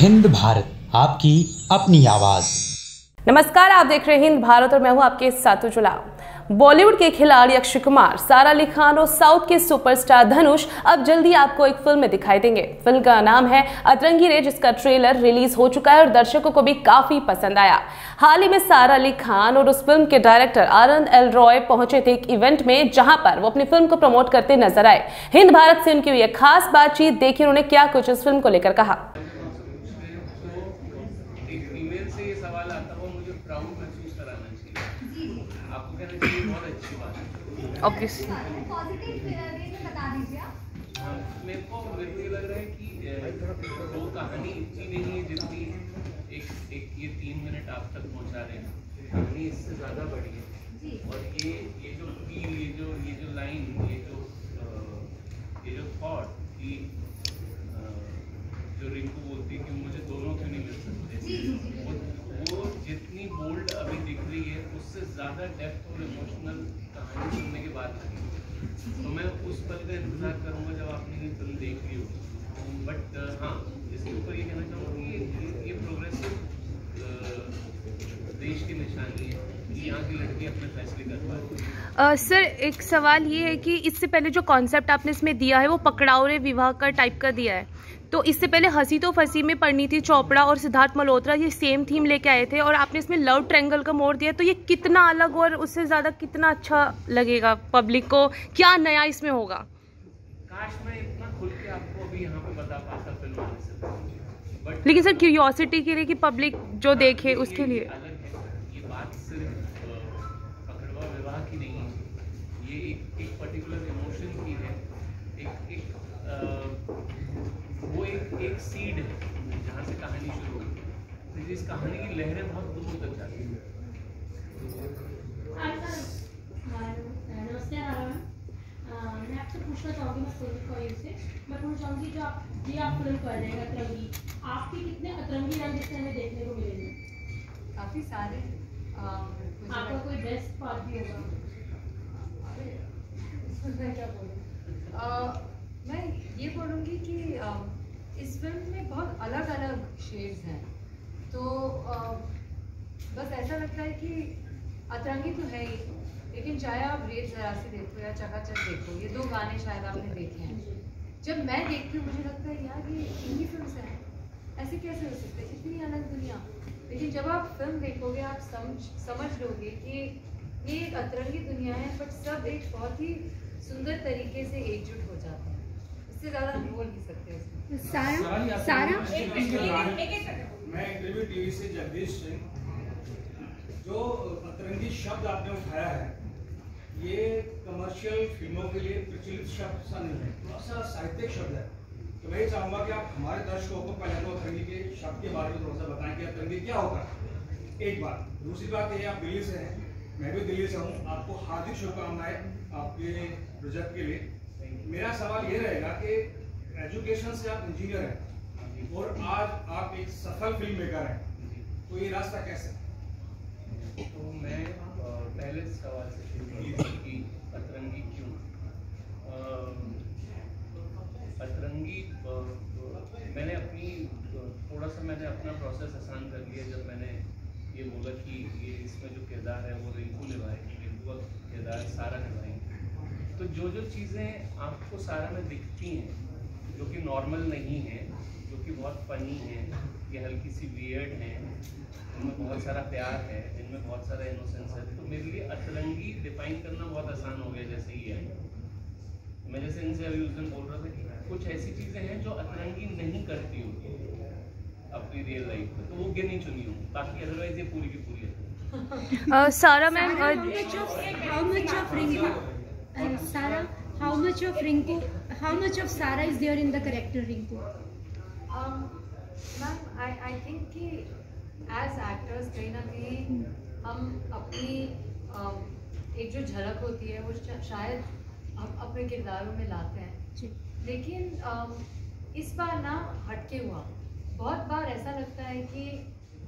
हिंद भारत, आपकी अपनी आवाज। नमस्कार, आप देख रहे हैं हिंद भारत और मैं हूं आपके साथ जुला। बॉलीवुड के खिलाड़ी अक्षय कुमार, सारा अली खान और साउथ के सुपरस्टार धनुष अब जल्दी आपको एक फिल्म में दिखाई देंगे। फिल्म का नाम है अतरंगी रे, जिसका ट्रेलर रिलीज हो चुका है और दर्शकों को भी काफी पसंद आया। हाल ही में सारा अली खान और उस फिल्म के डायरेक्टर आनंद एल रॉय पहुंचे थे एक इवेंट में, जहां पर वो अपनी फिल्म को प्रमोट करते नजर आए। हिंद भारत से उनकी हुई एक खास बातचीत, देखिए उन्होंने क्या कुछ इस फिल्म को लेकर कहा। Obviously. जो रिंकू बोलती है कि मुझे दोनों क्यों नहीं मिल सकते, वो जितनी बोल्ड अभी दिख रही है उससे ज्यादा डेप्थ और इमोशनल कहानी सुनने के बाद तो मैं उस पल का इंतजार करूंगा जब आपने ये फिल्म देख ली हो। बट हाँ, इसके ऊपर ये कहना चाहूँगा कि ये प्रोग्रेसिव देश की निशानी है कि यहाँ की लड़की अपने फैसले कर पा रही है। सर, एक सवाल ये है कि इससे पहले जो कॉन्सेप्ट आपने इसमें दिया है वो पकड़ावरे विवाह का टाइप का दिया है, तो इससे पहले हंसी तो फंसी में परिणीति चोपड़ा और सिद्धार्थ मल्होत्रा ये सेम थीम लेके आए थे और आपने इसमें लव ट्रायंगल का मोड़ दिया, तो ये कितना अलग और उससे ज़्यादा कितना अच्छा लगेगा पब्लिक को, क्या नया इसमें होगा? काश मैं इतना खुल के आपको अभी यहाँ पे बता पाता फिल्म आने से पहले, लेकिन सर क्यूरियोसिटी के लिए कि पब्लिक जो देखे उसके लिए। ये बात सिर्फ पकड़वा विवाह की नहीं, ये एक पर्टिकुलर इमोशन की है, एक सीड है जहाँ से कहानी शुरू होती है। इस कहानी की लहरें बहुत दूर तक जाती है। मैं आपसे पूछना चाहूँगी, मैं पूछना चाहूँगी जो आप ये आप फिल्म कर रहे हैं अतरंगी, आपके कितने अतरंगी रंग इससे हमें देखने को मिलेंगे? काफ़ी सारे। आपका कोई बेस्ट पार्ट भी होगा? मैं क्या बोलूँ, मैं ये बोलूँगी कि इस फिल्म में बहुत अलग अलग शेड्स हैं, तो बस ऐसा लगता है कि अतरंगी तो है ही, लेकिन चाहे आप रेड जरा से देखो या चकाचक देखो, ये दो गाने शायद आपने देखे हैं। जब मैं देखती हूँ मुझे लगता है यार ये हिंदी फिल्म से है, ऐसे कैसे हो सकता है, इतनी अलग दुनिया। लेकिन जब आप फिल्म देखोगे आप समझ लोगे कि ये एक अतरंगी दुनिया है, बट सब एक बहुत ही सुंदर तरीके से एकजुट हो जाता है, इससे ज़्यादा हम बोल नहीं सकते। सारा मैं इंटरव्यू टीवी से जगदीश सिंह, जो अतरंगी शब्द आपने उठाया है ये कमर्शियल फिल्मों के लिए प्रचलित शब्द सा नहीं है, थोड़ा सा साहित्यिक शब्द है, तो मैं चाहूँगा कि आप हमारे दर्शकों को पहले तो अतरंगी के शब्द के बारे में थोड़ा सा बताएं कि अतरंगी क्या होता है, एक बात। दूसरी बात ये, आप दिल्ली से हैं, मैं भी दिल्ली से हूँ, आपको हार्दिक शुभकामनाएं आपके प्रोजेक्ट के लिए। मेरा सवाल ये रहेगा कि एजुकेशन से आप इंजीनियर हैं और आज आप एक सफल फिल्म मेकर हैं, तो ये रास्ता कैसे? तो मैं पहले सवाल से शुरू करूँगा कि अतरंगी क्यों? अतरंगी मैंने अपना प्रोसेस आसान कर लिया जब मैंने ये बोला कि ये इसमें जो किरदार है वो रिंकू निभाएगी, रिंकू का किरदार सारा निभाएगी। तो जो चीज़ें आपको सारा में दिखती हैं जो कि नॉर्मल नहीं है, जो कि बहुत फनी हैं, ये हल्की सी वियर्ड हैं, इनमें बहुत सारा प्यार है, इनमें बहुत सारा इनोसेंस है, तो मेरे लिए अतरंगी डिफाइन करना बहुत आसान हो गया। जैसे ये है, मैं जैसे इनसे अभी उस दिन बोल रहा था कि कुछ ऐसी चीज़ें हैं जो अतरंगी नहीं करती होंगी अपनी रियल लाइफ में, तो वो गिनी चुनी हो, बाकी अदरवाइज ये पूरी की पूरी है। Sara ma'am, how much of Sara is there in the character Rinku? Ma'am, I think कि as actors कहीं ना कहीं हम अपनी एक जो झलक होती है वो शायद हम अपने किरदारों में लाते हैं, लेकिन इस बार ना हटके हुआ। बहुत बार ऐसा लगता है कि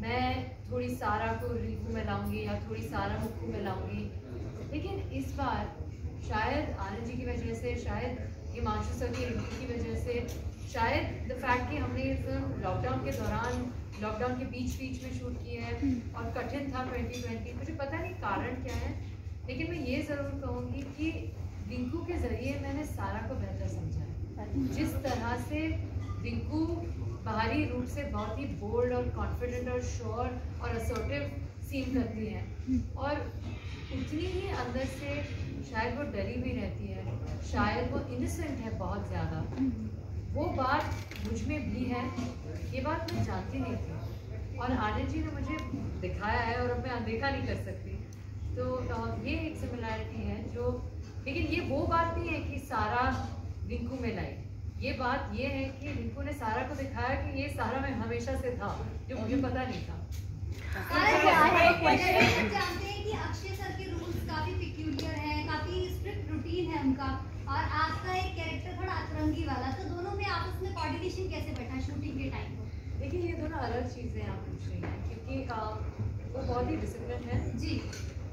मैं थोड़ी सारा को रिंकू में लाऊंगी या थोड़ी सारा मुक्कू में लाऊंगी, लेकिन इस बार शायद आनंद जी की वजह से, शायद हिमांशु सर की रिव्यू की वजह से, शायद द फैक्ट कि हमने ये फिल्म लॉकडाउन के दौरान, लॉकडाउन के बीच में शूट की है और कठिन था 2020, मुझे पता नहीं कारण क्या है, लेकिन मैं ये ज़रूर कहूँगी कि रिंकू के ज़रिए मैंने सारा को बेहतर समझा है। जिस तरह से रिंकू बाहरी रूप से बहुत ही बोल्ड और कॉन्फिडेंट और श्योर और असर्टिव सीन करती है, और उतनी ही अंदर से शायद वो डरी भी रहती है, शायद वो इनोसेंट है बहुत ज़्यादा। वो बात मुझ में भी है, ये बात मैं जानती नहीं थी, और आनंद जी ने मुझे दिखाया है और अब मैं अनदेखा नहीं कर सकती। तो ये एक सिमिलैरिटी है जो, लेकिन ये वो बात नहीं है कि सारा रिंकू में लाई, ये बात ये है कि रिंकू ने सारा को दिखाया कि ये सारा में हमेशा से था जो मुझे पता नहीं था। जानते हैं कि अक्षय सर के रूल्स काफी पिक्यूलियर हैं, काफी स्ट्रिक्ट रूटीन है उनका, और आपका एक कैरेक्टर थोड़ा अतरंगी वाला, तो दोनों में आपस में कोऑर्डिनेशन कैसे बैठा शूटिंग के टाइम को? देखिए ये दोनों अलग चीज़ें आप पूछ रही हैं, क्योंकि वो बहुत ही डिसिप्लिन है जी,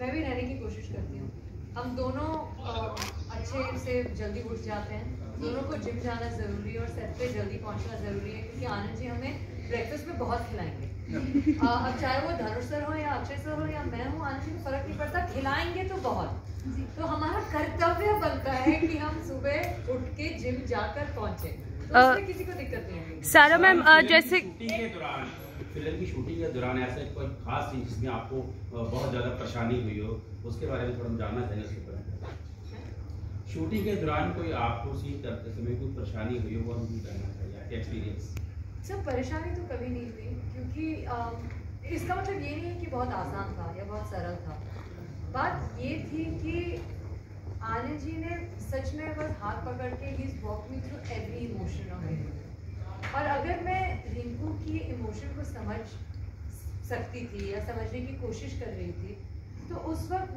मैं भी रहने की कोशिश करती हूँ। हम दोनों अच्छे से जल्दी उठ जाते हैं, दोनों को जिम जाना ज़रूरी है और सेट पे जल्दी पहुँचना ज़रूरी है, क्योंकि आनंद जी हमें ब्रेकफास्ट में बहुत खिलाएंगे। अब चाहे वो धनुष सर हो या अक्षय सर हो या मैं हूँ, आनंद जी को फ़र्क नहीं पड़ता, खिलाएंगे तो बहुत। तो हमारा कर्तव्य बनता है कि हम सुबह उठ के जिम जाकर पहुँचे, तो उसमें किसी को दिक्कत नहीं होगी। सारा मैम, जैसे फिल्म की शूटिंग के दौरान ऐसा कोई खास चीज जिसमें आपको बहुत ज़्यादा परेशानी हुई हो, उसके बारे में थोड़ा जानना चाहिए उसके ऊपर। शूटिंग के दौरान कोई आपको सीन करते समय कोई परेशानी हुई हो, वो हम जानना चाहिए आपके एक्सपीरियंस। सर परेशानी तो कभी नहीं हुई, क्योंकि इसका मतलब ये नहीं है कि बहुत आसान था या बहुत सरल था। बात ये थी कि आनंद जी ने सच में बस हाथ पकड़ के ही walk me through every emotion of my life, और अगर मैं रिंकू की इमोशन को समझ सकती थी या समझने की कोशिश कर रही थी, तो उस वक्त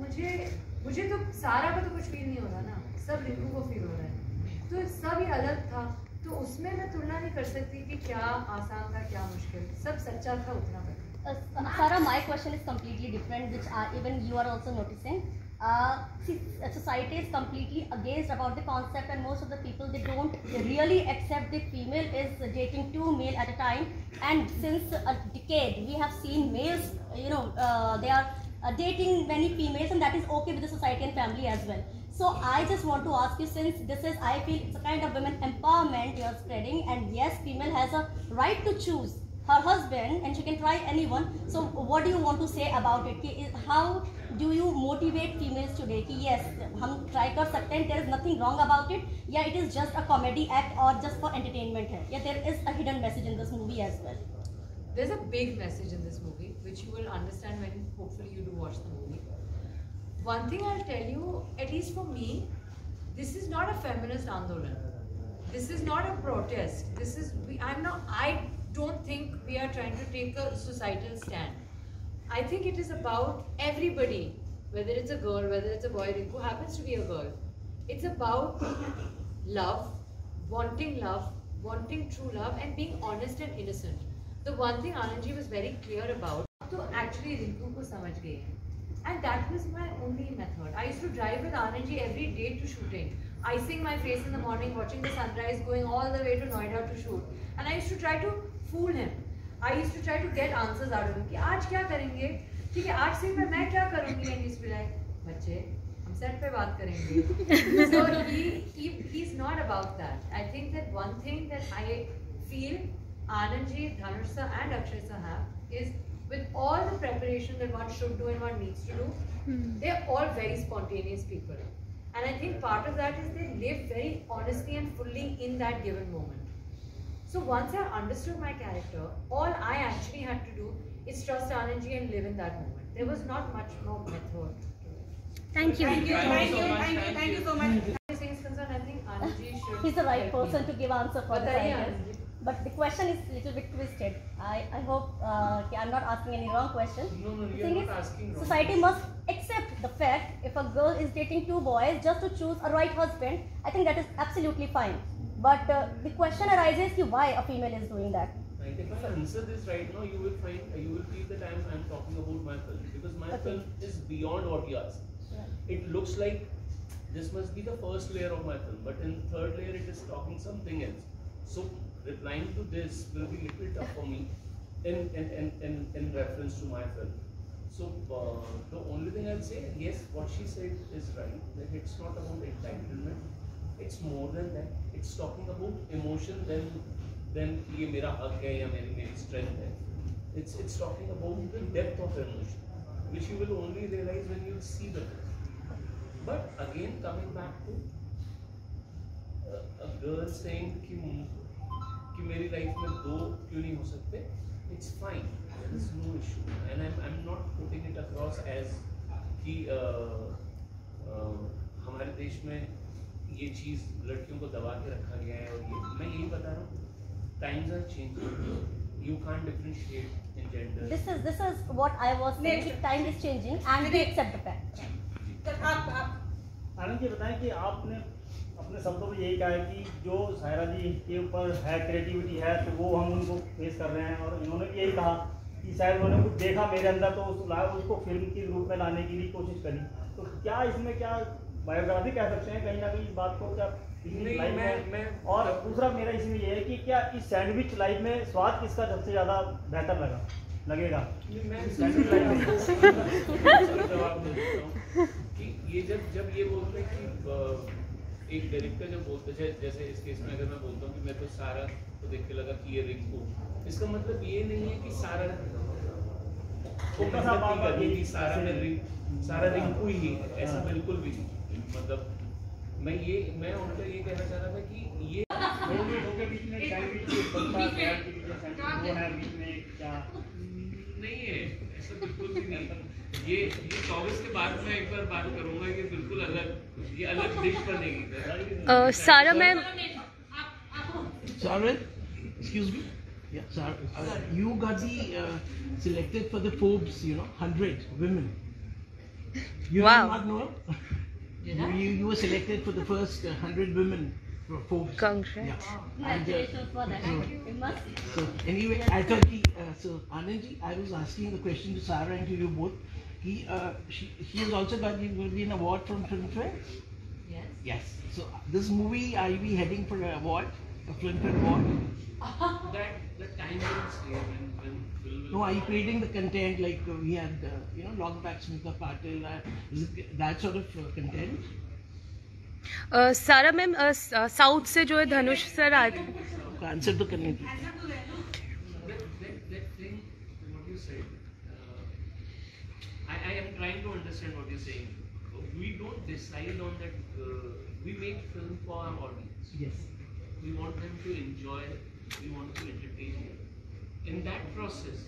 मुझे तो सारा को तो कुछ फील नहीं हो रहा ना, सब रिंकू को फील हो रहा है, तो सब ही अलग था। तो उसमें मैं तुलना नहीं कर सकती कि क्या आसान था क्या मुश्किल, सब सच्चा था उतना बड़ा। Sara, my question is completely different, which even you are also noticing. Society is completely against about the concept, and most of the people, they don't really accept the female is dating two male at a time. And since a decade, we have seen males, they are dating many females, and that is okay with the society and family as well. So I just want to ask you, since this is, I feel it's a kind of women empowerment you are spreading, and yes, female has a right to choose her husband and she can try anyone. So what do you want to say about it? How do you motivate females today कि yes, हम try कर सकते हैं, there is nothing wrong about it, या it is just a comedy act or just for entertainment है, या there is a hidden message in this movie as well? There's a big message in this movie which you will understand when hopefully you do watch the movie. One thing I'll tell you, at least for me, this is not a feminist andolan, this is not a protest, this is, I don't think we are trying to take a societal stand. I think it is about everybody, whether it's a girl, whether it's a boy, Rinku happens to be a girl. It's about love, wanting true love and being honest and innocent. The one thing Anand ji was very clear about, to actually Rinku ko samajh gaye hai. And that was my only method. I used to drive with Anand ji every day to shooting, icing my face in the morning, watching the sunrise, going all the way to Noida to shoot. And I used to try to fool him. I used to try to get answers out of him कि आज क्या करेंगे, ठीक है, आज से मैं क्या करूँगी, and he's like, बच्चे हम सेट पे बात करेंगे। So he's not about that. I think that one thing that I feel Anand ji, Dhanush sir and Akshay sir have is, with all the preparation that one should do and one needs to do, they're all very spontaneous people, and I think part of that is they live very honestly and fully in that given moment. So once I understood my character, all I actually had to do is trust Anand ji and live in that moment. There was not much more method. Thank you so much. As far as concerned, I think Anand ji should. He's the right person to give answer for that. But the question is little bit twisted. I hope I'm not asking any wrong question. No, you're not asking wrong. Society must accept the fact if a girl is dating two boys just to choose a right husband. I think that is absolutely fine. But the question arises कि why a female is doing that? Right, if I answer this right now, you will feel that I'm talking about my film, because my film is beyond what you asked. It looks like this must be the first layer of my film, but in the third layer it is talking something else. So replying to this will be a little tough for me in reference to my film. So the only thing I'll say, yes, what she said is right, that it's not about entitlement, it's more than that. It's talking about emotion than ये मेरा हक है या मेरी strength है. It's talking about the depth of emotion, which you will only realize when you see the film. But again, coming back to a girl saying कि मेरी life में दो क्यों नहीं हो सकते, it's fine. There is no issue, and I'm not putting it across as कि हमारे देश में ये चीज़ लड़कियों को दबा के रखा गया है और ये मैं यही बता रहा हूँ. Times are changing, you can't differentiate in gender. This is what I was saying, time is changing and we accept the fact. तब आप आनंद जी बताएं कि आपने अपने शब्दों में यही कहा है कि जो सायरा जी के ऊपर है क्रिएटिविटी है तो वो हम उनको फेस कर रहे हैं, और इन्होंने भी यही कहा कि शायद उन्होंने कुछ देखा मेरे अंदर तो उसको फिल्म के रूप में लाने की भी कोशिश करी. तो क्या इसमें क्या बायोग्राफी कह सकते हैं कहीं ना कहीं इस बात को क्या मैं और दूसरा मेरा इसमें यह है कि क्या इस सैंडविच लाइफ में स्वाद किसका सबसे ज्यादा बेहतर लगेगा कि ये जब ये बोलते हैं कि एक डायरेक्टर जब बोलते हैं, जैसे इस केस में अगर मैं बोलता हूँ कि मेरे को सारा को देख के लगा कि ये रिंकू, इसका मतलब ये नहीं है कि सारा रिंकू ही है, ऐसा बिल्कुल भी नहीं. मतलब मैं उनका ये कहना चाह रहा था कि ये नहीं है, ऐसा बिल्कुल भी नहीं. ये 24 के बाद में एक बार बात करूंगा, ये बिल्कुल अलग, ये अलग डिश बनेगी. Sara ma'am, Sara excuse me. Yeah, Sara, you got the selected for the Forbes, 100 women. You wow. Did not know? You were selected for the first 100 women for Forbes. Congrats. Yeah. Wow. Congratulations for that. So anyway, I thought so Anand ji, I was asking the question to Sara and to you both. She has also got an award from Filmfare. Yes. Yes. So this movie, are we heading for an award, a Filmfare award? That the time will stay when no, are you creating the content like we had, long back Smita Patil? Is it that sort of content? Sara ma'am, South se jo hai Dhanush sir aate hain. Answer to karne ki. That thing what you said. I am trying to understand what you are saying. We don't decide on that. We make film for our audience. Yes. We want them to enjoy. We want to entertain them. In that process,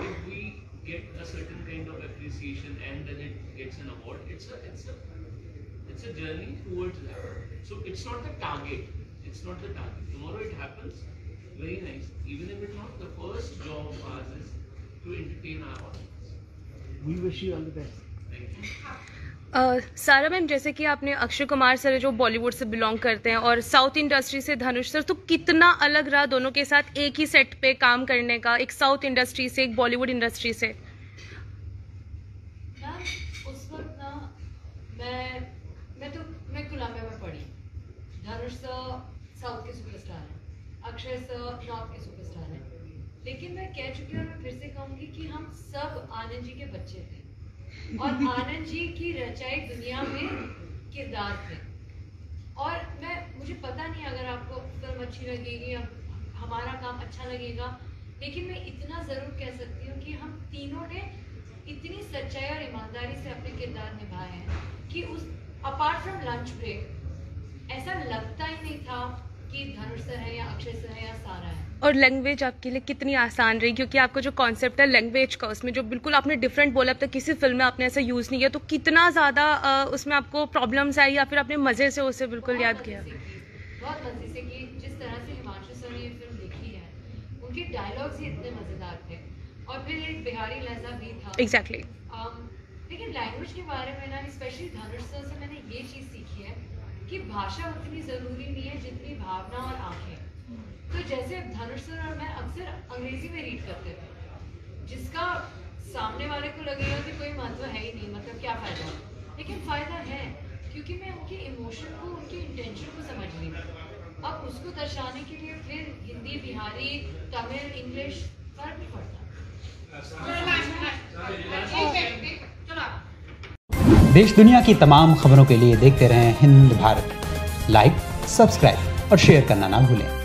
if we get a certain kind of appreciation and then it gets an award, it's a journey towards that. So it's not the target. It's not the target. Tomorrow it happens. Very nice. Even if it's not, the first job of ours is to entertain our audience. We wish you all the best. Thank you. Sara ma'am, जैसे कि आपने Akshay Kumar sir जो बॉलीवुड से belong करते हैं और south industry से धनुष sir, तो कितना अलग रहा दोनों के साथ एक ही सेट पे काम करने का, एक साउथ इंडस्ट्री से एक बॉलीवुड इंडस्ट्री से. उस वक्त ना मैं कोलंबिया में पढ़ी. धनुष सर साउथ के सुपरस्टार हैं, अक्षय सर नॉर्थ के सुपरस्टार हैं, लेकिन मैं कह चुकी हूँ और मैं फिर से कहूँगी कि हम सब आनंद जी के बच्चे थे और आनंद जी की रचाई दुनिया में किरदार थे. और मुझे पता नहीं अगर आपको फिल्म अच्छी लगेगी, हमारा काम अच्छा लगेगा, लेकिन मैं इतना ज़रूर कह सकती हूँ कि हम तीनों ने इतनी सच्चाई और ईमानदारी से अपने किरदार निभाए हैं कि उस अपार्ट फ्रॉम लंच ब्रेक ऐसा लगता ही नहीं था कि धनुष सर है या अक्षय सर है या सारा है. और लैंग्वेज आपके लिए कितनी आसान रही, क्योंकि आपका जो कॉन्सेप्ट है लैंग्वेज का, उसमें जो बिल्कुल आपने डिफरेंट बोला, अब तक किसी फिल्म में आपने ऐसा यूज़ नहीं किया, तो कितना ज़्यादा उसमें आपको प्रॉब्लम्स आई या फिर आपने मज़े से उसे बिल्कुल याद किया? बहुत मज़े से की. जिस तरह से हिमांशु सर ने ये फिल्म देखी है, उनके डायलॉग्स ही इतने मज़ेदार थे, और फिर एक बिहारी लहजा भी था. एग्जैक्टली. लेकिन लैंग्वेज के बारे में ना, स्पेशली धनुष सर से मैंने ये चीज़ सीखी है कि भाषा उतनी ज़रूरी नहीं है जितनी भावना और आँखें. तो जैसे धनुष सर और मैं अक्सर अंग्रेजी में रीड करते थे, जिसका सामने वाले को लगेगा कि कोई महत्व है ही नहीं, मतलब क्या फ़ायदा, लेकिन फ़ायदा है. क्योंकि मैं उनके इमोशन को, उनके इंटेंशन को समझ रही थी। अब उसको दर्शाने के लिए फिर हिंदी, बिहारी, तमिल, इंग्लिश फर्क नहीं पड़ता। देश दुनिया की तमाम खबरों के लिए देखते रहें हिंद भारत। लाइक, सब्सक्राइब और शेयर करना ना भूलें।